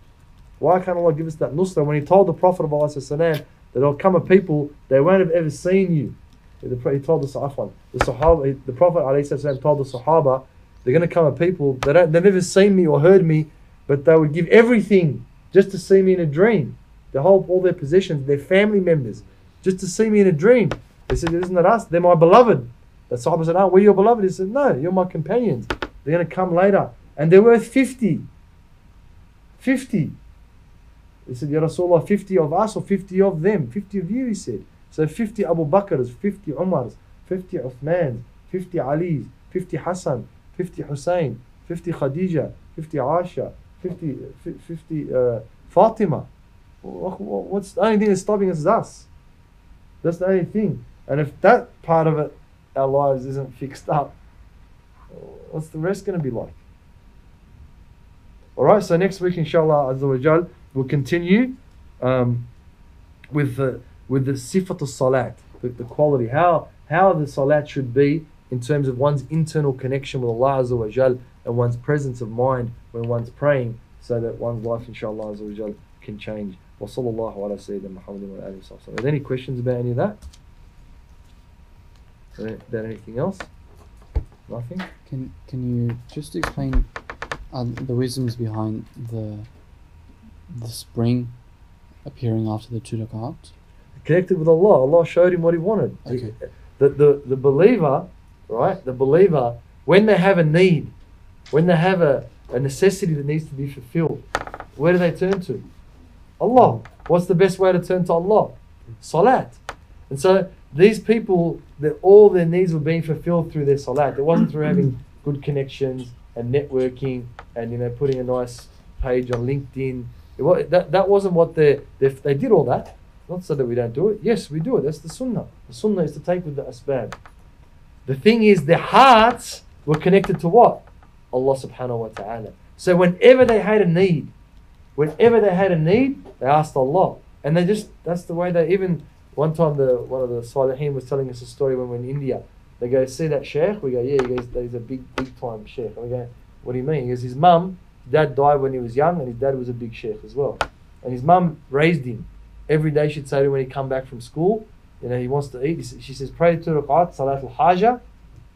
Why can't Allah give us that nusra? When He told the Prophet of Allah that there'll come a people, they won't have ever seen you. He told the Sahaba, the, Sahaba, the Prophet ﷺ told the Sahaba, they're going to come a people, they don't, they've never seen me or heard me, but they would give everything just to see me in a dream. They hold all their possessions, their family members, just to see me in a dream. They said, isn't that us? They're my beloved. The Sahaba said, oh, we're your beloved. He said, no, you're my companions. They're going to come later. And they're worth fifty. fifty. He said, Ya Rasulullah, fifty of us or fifty of them? fifty of you, he said. So fifty Abu Bakrs, fifty Umars, fifty Uthman, fifty Ali's, fifty Hassan, fifty Hussein, fifty Khadija, fifty Aisha, fifty, fifty uh, Fatima. What's the only thing that's stopping us is us. That's the only thing. And if that part of it, our lives isn't fixed up, what's the rest going to be like? Alright, so next week, inshallah, Azza wa Jal, we'll continue um, with the with the sifat al-salat, the, the quality, how how the salat should be in terms of one's internal connection with Allah Azza wa Jal and one's presence of mind when one's praying, so that one's life, inshallah, Azza wa Jal, can change. Wa sallallahu ala Sayyidina Muhammadin wa alihi wa sallam. Are there any questions about any of that? About anything else? Nothing? Can can you just explain uh, the reasons behind the the spring appearing after the two rakat? Connected with Allah. Allah showed him what he wanted. Okay. The, the, the believer, right, the believer, when they have a need, when they have a, a necessity that needs to be fulfilled, where do they turn to? Allah. What's the best way to turn to Allah? Salat. And so these people, that all their needs were being fulfilled through their salat. It wasn't through having good connections and networking and, you know, putting a nice page on LinkedIn. It was, that, that wasn't what they, they, they did all that. Not so that we don't do it. Yes, we do it. That's the sunnah. The sunnah is to take with the asbab. The thing is, their hearts were connected to what? Allah subhanahu wa ta'ala. So whenever they had a need, whenever they had a need, they asked Allah. And they just, that's the way they even... One time, the one of the Saliheen was telling us a story when we were in India. They go, see that sheikh? We go, yeah, he goes, he's a big, big time sheikh. And we go, what do you mean? He goes, his mum, dad died when he was young, and his dad was a big sheikh as well. And his mum raised him. Every day she'd say to him when he come back from school, you know, he wants to eat. She says, pray to Ruqat, Salat al-Haja.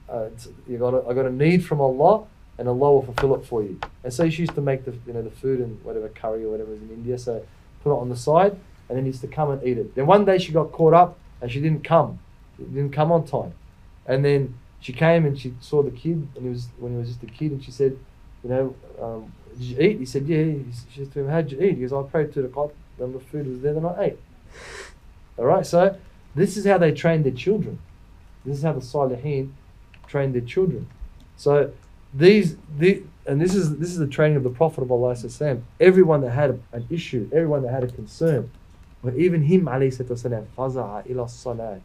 Uh, you got a, I got a need from Allah, and Allah will fulfill it for you. And so she used to make the, you know, the food and whatever curry or whatever is in India. So put it on the side. And then he used to come and eat it. Then one day she got caught up and she didn't come. She didn't come on time. And then she came and she saw the kid, and he was when he was just a kid, and she said, you know, um, did you eat? He said, yeah. She said to him, how did you eat? He goes, I prayed to the God, and the food was there, then I ate. Alright, so this is how they train their children. This is how the Saliheen train their children. So these, the, and this is this is the training of the Prophet of Allah. Everyone that had an issue, everyone that had a concern. But even him, alayhi salatu wasalam, ila salat.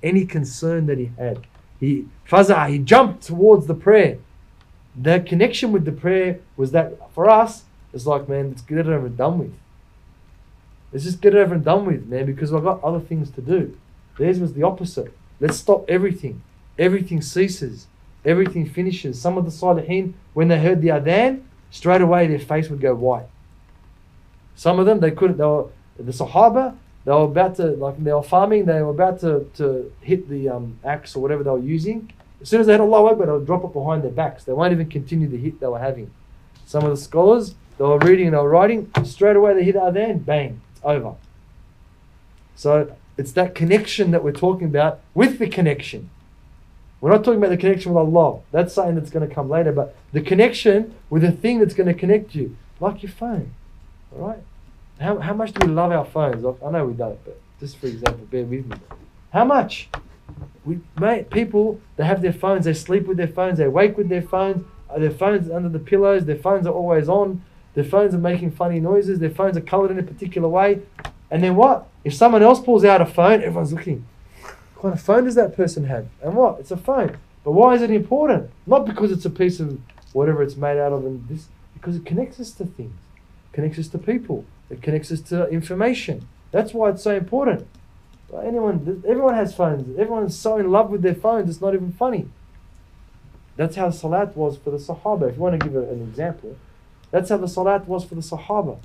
Any concern that he had, he faza, he jumped towards the prayer. The connection with the prayer was that for us, it's like, man, let's get it over and done with. Let's just get it over and done with, man, because I've got other things to do. Theirs was the opposite. Let's stop everything. Everything ceases. Everything finishes. Some of the Saliheen, when they heard the adhan, straight away their face would go white. Some of them, they couldn't, they were. The Sahaba, they were about to, like they were farming, they were about to, to hit the um, axe or whatever they were using. As soon as they had Allahu Akbar, they would drop it behind their backs. They won't even continue the hit they were having. Some of the scholars, they were reading and they were writing, straight away they hit adhan, bang, it's over. So it's that connection that we're talking about with the connection. We're not talking about the connection with Allah. That's something that's going to come later, but the connection with the thing that's going to connect you, like your phone, all right? How, how much do we love our phones? I know we don't, but just for example, bear with me. How much? We, mate, people, they have their phones, they sleep with their phones, they wake with their phones, their phones are under the pillows, their phones are always on, their phones are making funny noises, their phones are coloured in a particular way. And then what? If someone else pulls out a phone, everyone's looking. What kind of phone does that person have? And what? It's a phone. But why is it important? Not because it's a piece of whatever it's made out of, and this, because it connects us to things, connects us to people. It connects us to information. That's why it's so important. Anyone, everyone has phones. Everyone's so in love with their phones, it's not even funny. That's how Salat was for the Sahaba. If you want to give an example, that's how the Salat was for the Sahaba.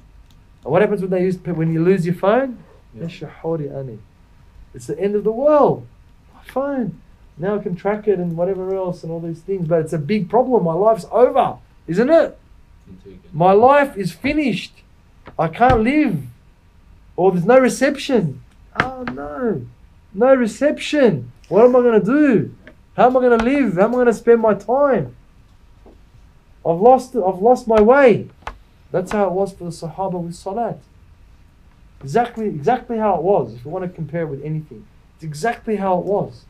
And what happens when they use when you lose your phone? Yeah. It's the end of the world. My phone. Now I can track it and whatever else and all these things. But it's a big problem. My life's over, isn't it? My life is finished. I can't live. Or there's no reception. Oh no, no reception. What am I going to do? How am I going to live? How am I going to spend my time? I've lost I've lost my way. That's how it was for the Sahaba with Salat. Exactly, exactly how it was. If you want to compare it with anything, it's exactly how it was.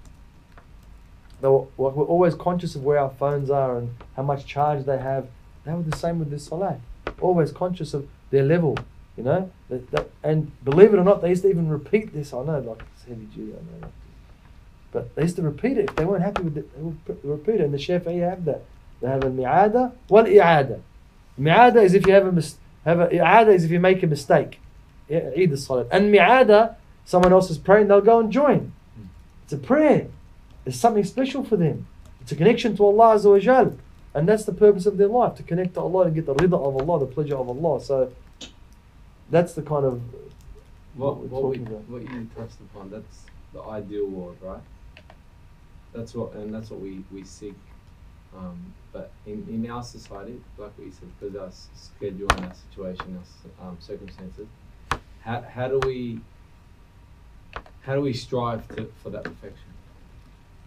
They were, we're always conscious of where our phones are and how much charge they have. They were the same with the Salat. Always conscious of their level. You know, that, that, and believe it or not, they used to even repeat this. I know, like it's heavy duty, I know, but they used to repeat it. If they weren't happy with it, they would repeat it. And the Shafi'i have that. They have a mi'ada wal i'ada. Mi'ada is if you have a mis- have a i'ada is if you make a mistake. Eid al-Salat. And mi'ada, someone else is praying, they'll go and join. It's a prayer. It's something special for them. It's a connection to Allah Azza wa Jal, and that's the purpose of their life, to connect to Allah and get the rida of Allah, the pleasure of Allah. So. That's the kind of what, what we're talking what we, about. What you touched upon, that's the ideal world, right? That's what, and that's what we, we seek. Um, but in, in our society, like we said, because our schedule and our situation, our um, circumstances, how how do we how do we strive to, for that perfection?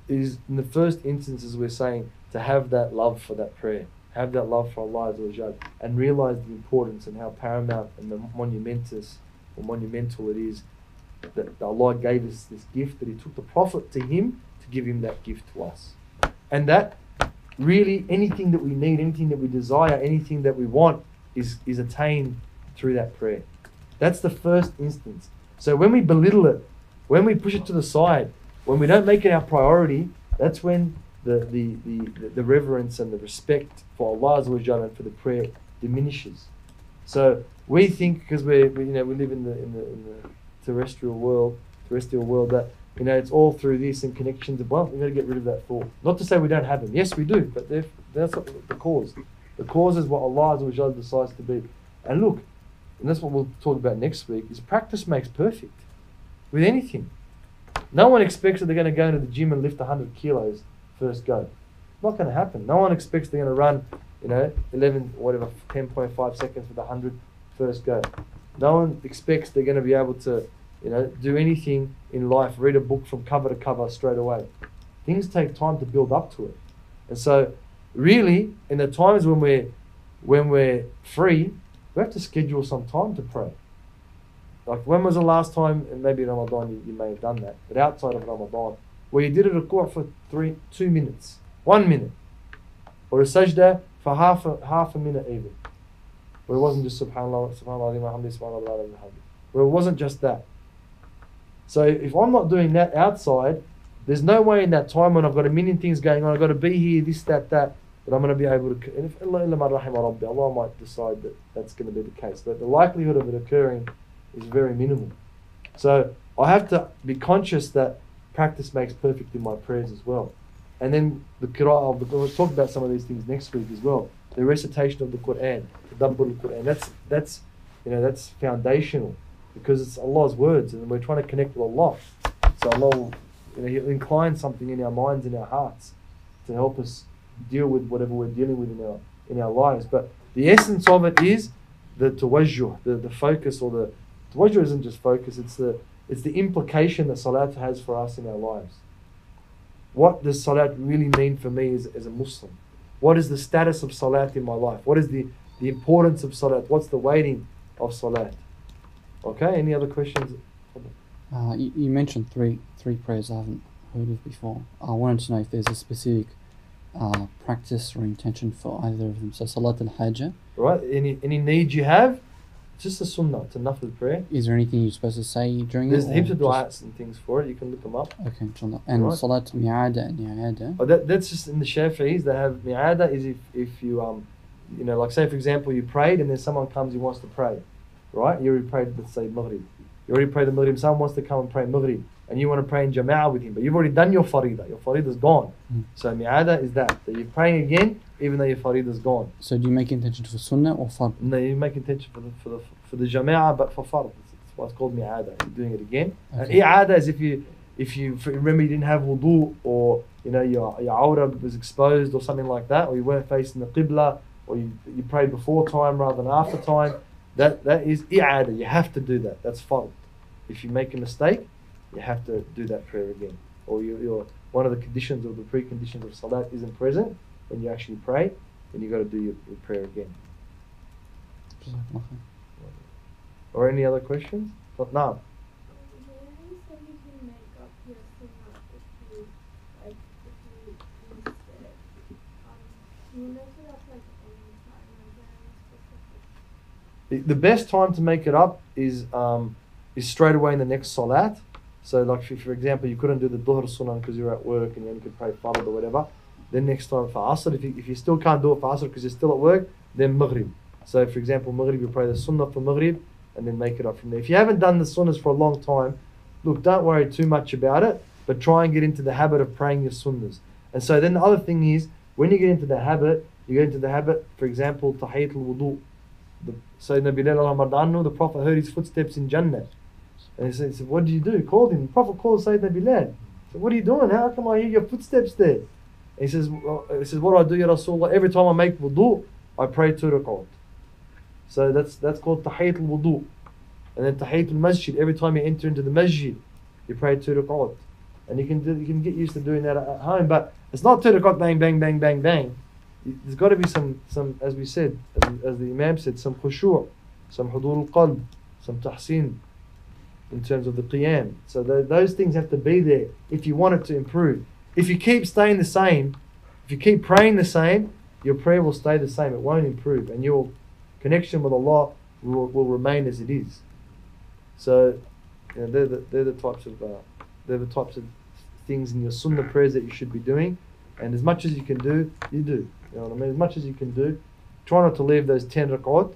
Is in the first instances we're saying to have that love for that prayer. Have that love for Allah Azza wa Jal, and realize the importance and how paramount and the monumentous or monumental it is that Allah gave us this gift, that He took the Prophet to Him to give Him that gift to us. And that really anything that we need, anything that we desire, anything that we want is, is attained through that prayer. That's the first instance. So when we belittle it, when we push it to the side, when we don't make it our priority, that's when The, the, the, the reverence and the respect for Allah Azza wa Jalla and for the prayer diminishes. So we think because we you know we live in the, in the in the terrestrial world terrestrial world that you know it's all through this and connections. Well, we've got to get rid of that thought. Not to say we don't have them. Yes, we do, but that's not the cause. The cause is what Allah Azza wa Jalla decides to be. And look, and that's what we'll talk about next week. Is practice makes perfect with anything. No one expects that they're going to go into the gym and lift one hundred kilos. First go. Not going to happen. No one expects they're going to run, you know, eleven, whatever, ten point five seconds with one hundred first go. No one expects they're going to be able to, you know, do anything in life, read a book from cover to cover straight away. Things take time to build up to it. And so, really, in the times when we're, when we're free, we have to schedule some time to pray. Like, when was the last time, and maybe Ramadan, you, you may have done that, but outside of Ramadan, where you did a ruku' for three, two minutes, one minute, or a sajda for half a, half a minute even, where it wasn't just subhanallah, subhanallah, alhamdulillah, subhanallah, where it wasn't just that. So if I'm not doing that outside, there's no way in that time when I've got a million things going on, I've got to be here, this, that, that, that I'm going to be able to. And if Allah Rabbi, Allah might decide that that's going to be the case, but the likelihood of it occurring is very minimal. So I have to be conscious that practice makes perfect in my prayers as well. And then the Qira'ah, we'll talk about some of these things next week as well. The recitation of the Qur'an, the Dabbul Qur'an, that's, that's, you know, that's foundational because it's Allah's words and we're trying to connect with Allah. So Allah will, you know, He'll incline something in our minds, in our hearts to help us deal with whatever we're dealing with in our, in our lives. But the essence of it is the tawajjuh, the, the focus or the, tawajjuh isn't just focus, it's the It's the implication that Salat has for us in our lives. What does Salat really mean for me as, as a Muslim? What is the status of Salat in my life? What is the, the importance of Salat? What's the weighting of Salat? Okay, any other questions? Uh, you, you mentioned three three prayers I haven't heard of before. I wanted to know if there's a specific uh, practice or intention for either of them. So Salat al-Hajjah. Right, any, any need you have? Just a sunnah, it's a nafil prayer. Is there anything you're supposed to say during There's it? There's heaps of du'ats and things for it. You can look them up. Okay, inshallah. And right. Salat mi'ada and ni'ada. Oh, that, that's just in the Shafi'is. They have mi'ada is if, if you, um, you know, like say for example, you prayed and then someone comes who wants to pray. Right? You already prayed, let's say, maghrib. You already prayed the Maghrib. Someone wants to come and pray Maghrib, and you want to pray in Jama'ah with him, but you've already done your Faridah. Your Faridah is gone. Mm. So Mi'adah is that. That you're praying again, even though your Faridah is gone. So do you make intention for Sunnah or Fard? No, you make intention for the for the, for the Jama'ah, but for Fard. That's why it's called Mi'adah. You're doing it again. Okay. And I'adah is if you if you remember you didn't have wudu, or you know your your awrah was exposed or something like that, or you weren't facing the Qibla, or you you prayed before time rather than after time. That that is i'adah. You have to do that. That's fard. If you make a mistake, you have to do that prayer again. Or you, you're one of the conditions or the preconditions of salat isn't present when you actually pray, then you got to do your, your prayer again. Or any other questions? But no. The best time to make it up is um, is straight away in the next salat. So like for, for example, you couldn't do the Dhuhr Sunnah because you were at work and you only could pray Fard or whatever. Then next time for Asr, if you, if you still can't do it for Asr because you're still at work, then Maghrib. So for example, Maghrib, you pray the Sunnah for Maghrib and then make it up from there. If you haven't done the Sunnahs for a long time, look, don't worry too much about it, but try and get into the habit of praying your Sunnahs. And so then the other thing is, when you get into the habit, you get into the habit, for example, Tahiyyat al-Wudu. The Sayyidina Bilal al-Madani, the Prophet heard his footsteps in Jannah. And he said, he said, what did you do? He called him. The Prophet called Sayyidina Bilal. He said, what are you doing? How come I hear your footsteps there? And he says, well, he says, what do I do, Ya Rasulullah? Every time I make wudu, I pray two rak'at. So that's that's called Tahiyyat al-Wudu. And then Tahiyyat al-Masjid, every time you enter into the masjid, you pray two rak'at. And you can do, you can get used to doing that at home, but it's not two rak'at, bang, bang, bang, bang, bang. There's got to be some, some, as we said, as, as the Imam said, some khushu', some hudur al-qalb, some tahsin in terms of the qiyam. So the, those things have to be there if you want it to improve. If you keep staying the same, if you keep praying the same, your prayer will stay the same. It won't improve, and your connection with Allah will, will remain as it is. So you know, they're, the, they're the types of uh, they're the types of things in your sunnah prayers that you should be doing, and as much as you can do, you do. You know what I mean? As much as you can do, try not to leave those ten rak'at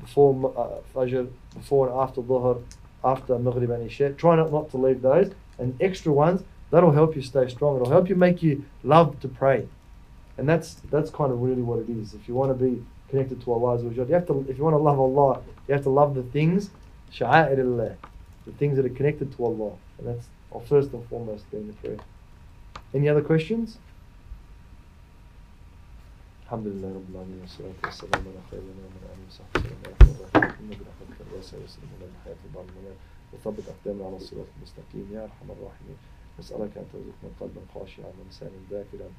before uh, Fajr, before and after Dhuhr, after Maghrib and Isha. Try not, not to leave those. And extra ones, that'll help you stay strong. It'll help you make you love to pray. And that's that's kind of really what it is. If you want to be connected to Allah, you have to, if you want to love Allah, you have to love the things, sha'a'ir, the things that are connected to Allah. And that's our first and foremost in the prayer. Any other questions? Alhamdulillah Rabbil Alameen, wassalatu wassalamu ala khayrina wa ala alihi wa sahbihi wa sallam. Inna bi rahmatika wasi'at al-'ilm wa hayatul ba'd al-mamat wa thabbit aqdamana 'ala as-sirati al-mustaqim ya arhamar rahimin. Nas'aluka an tarzuqna qalban khashi'an wa lisanan dhakiran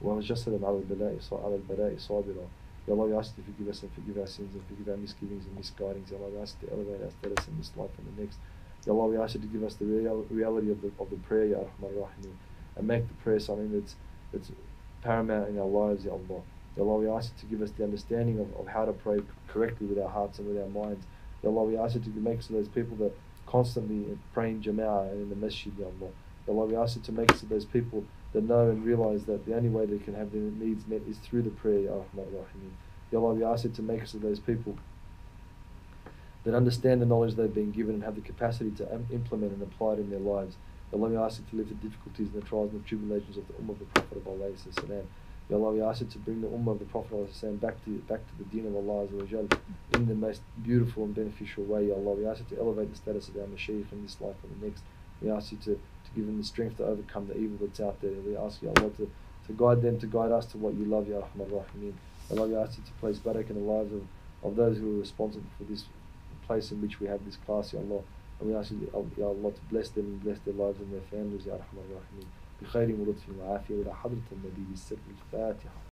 wa jasadan 'ala al-bala'i sa'ala al-bala'i sabira. Ya Allah, we ask you to forgive us and forgive our sins and forgive our misgivings and misguidings. Ya Allah, we ask you to elevate our status in this life and the next. Ya Allah, we ask you to give us the reality of the, of the prayer, ya arhamar rahimin, and make the prayer something that's, that's paramount in our lives, ya Allah. Ya Allah, we ask you to give us the understanding of, of how to pray correctly with our hearts and with our minds. Ya Allah, we ask you to make us those people that constantly pray in Jama'ah and in the masjid, Ya Allah. Ya Allah, we ask you to make us those people that know and realise that the only way they can have their needs met is through the prayer, Ya Rahman Rahim. Ya Allah, we ask you to make us those people that understand the knowledge they've been given and have the capacity to implement and apply it in their lives. Ya Allah, we ask you to live the difficulties and the trials and the tribulations of the Ummah of the Prophet of Allah. Ya Allah, we ask you to bring the Ummah of the Prophet back to back to the Deen of Allah in the most beautiful and beneficial way, Ya Allah. We ask you to elevate the status of our Mashiach in this life and the next. We ask you to, to give them the strength to overcome the evil that's out there. We ask you, Ya Allah, to, to guide them, to guide us to what you love, Ya Rahman Rahimeen. Ya Allah, we ask you to place barak in the lives of, of those who are responsible for this place in which we have this class, Ya Allah. And we ask you, Ya Allah, to bless them and bless their lives and their families, Ya Rahman Rahimeen. بخير ولطف وعافية ولا حضرة النبي بالسر الفاتحة